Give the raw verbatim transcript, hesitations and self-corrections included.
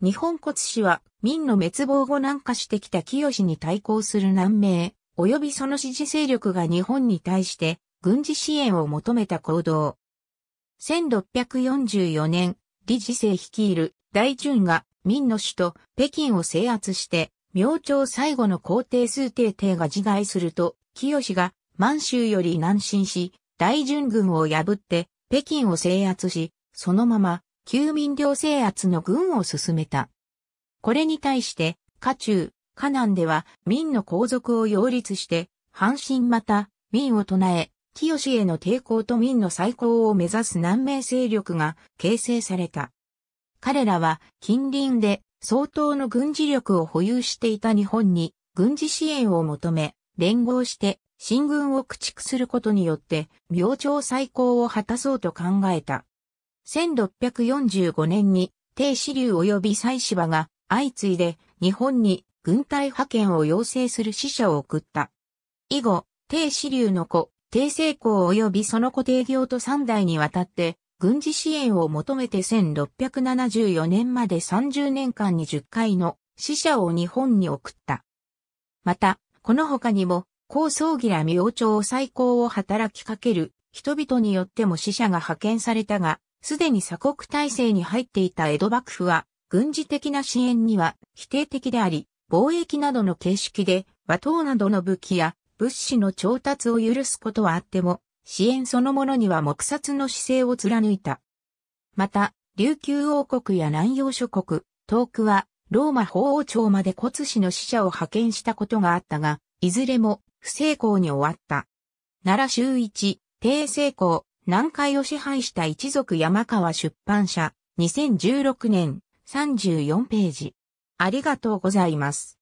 日本骨子は明の滅亡後南下してきた清に対抗する南明、及びその支持勢力が日本に対して軍事支援を求めた行動。せんろっぴゃくよんじゅうよねん、李治世率いる大順が明の首都北京を制圧して、明朝最後の皇帝崇禎帝が自害すると、清が満州より南進し、大順軍を破って北京を制圧し、そのまま旧明領制圧の軍を進めた。これに対して、華中、華南では明の皇族を擁立して、反清また明を唱え、清への抵抗と明の再興を目指す南明勢力が形成された。彼らは近隣で相当の軍事力を保有していた日本に軍事支援を求め、連合して清軍を駆逐することによって明朝再興を果たそうと考えた。せんろっぴゃくよんじゅうごねんに鄭子隆及び蔡子葉が相次いで日本に軍隊派遣を要請する使者を送った。以後、鄭子隆の子、鄭成功及びその子鄭業と三代にわたって、軍事支援を求めてせんろっぴゃくななじゅうよねんまでさんじゅうねんかんにじゅっかいの使者を日本に送った。また、この他にも、高宗義ら明朝再興を働きかける人々によっても使者が派遣されたが、すでに鎖国体制に入っていた江戸幕府は、軍事的な支援には否定的であり、貿易などの形式で、和刀などの武器や、物資の調達を許すことはあっても、支援そのものには黙殺の姿勢を貫いた。また、琉球王国や南洋諸国、遠くはローマ法王朝まで骨子の使者を派遣したことがあったが、いずれも不成功に終わった。奈良修一、鄭成功、南海を支配した一族山川出版社、にせんじゅうろくねん、さんじゅうよんページ。ありがとうございます。